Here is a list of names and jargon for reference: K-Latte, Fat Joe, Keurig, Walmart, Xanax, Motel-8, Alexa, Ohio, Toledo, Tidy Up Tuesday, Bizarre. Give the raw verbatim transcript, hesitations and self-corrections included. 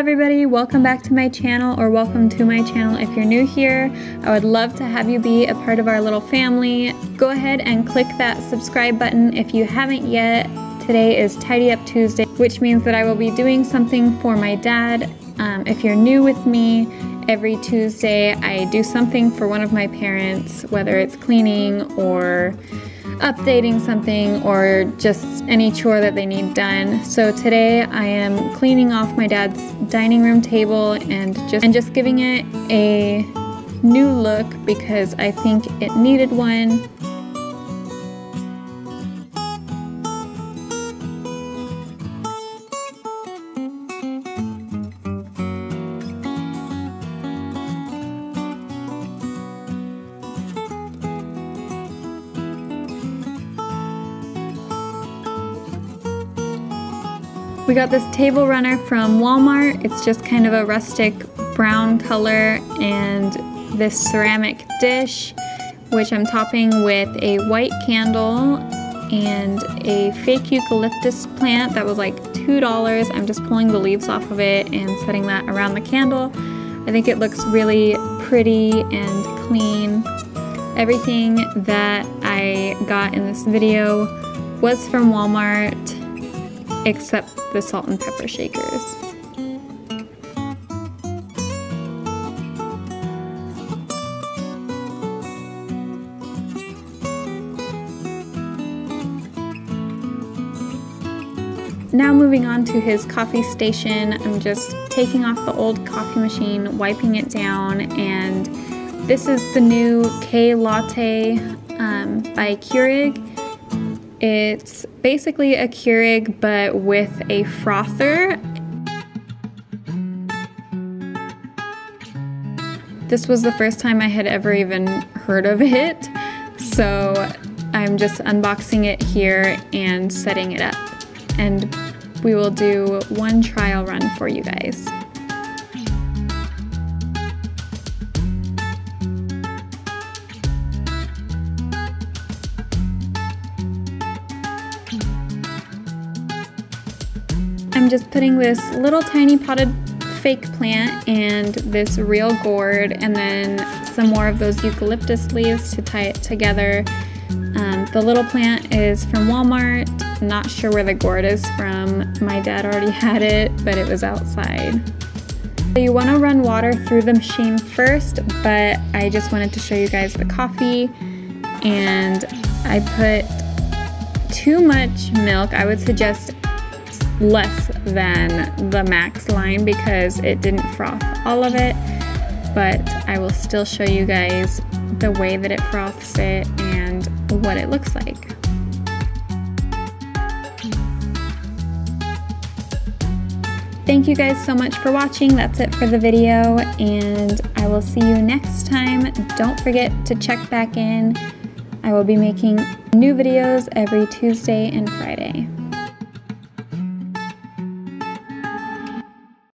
Everybody, welcome back to my channel, or welcome to my channel if you're new here. I would love to have you be a part of our little family. Go ahead and click that subscribe button if you haven't yet. Today is Tidy Up Tuesday, which means that I will be doing something for my dad. Um, if you're new with me, every Tuesday I do something for one of my parents, whether it's cleaning or updating something or just any chore that they need done. So today I am cleaning off my dad's dining room table and just and just giving it a new look because I think it needed one. We got this table runner from Walmart. It's just kind of a rustic brown color, and this ceramic dish, which I'm topping with a white candle and a fake eucalyptus plant that was like two dollars. I'm just pulling the leaves off of it and setting that around the candle. I think it looks really pretty and clean. Everything that I got in this video was from Walmart, except the salt and pepper shakers. Now moving on to his coffee station, I'm just taking off the old coffee machine, wiping it down, and this is the new K-Latte um, by Keurig. It's basically a Keurig, but with a frother. This was the first time I had ever even heard of it, so I'm just unboxing it here and setting it up. And we will do one trial run for you guys. I'm just putting this little tiny potted fake plant and this real gourd, and then some more of those eucalyptus leaves to tie it together. Um, the little plant is from Walmart. Not sure where the gourd is from. My dad already had it, but it was outside. So you want to run water through the machine first, but I just wanted to show you guys the coffee, and I put too much milk. I would suggest less than the max line because it didn't froth all of it, but I will still show you guys the way that it froths it and what it looks like. Thank you guys so much for watching. That's it for the video, and I will see you next time. Don't forget to check back in. I will be making new videos every Tuesday and Friday.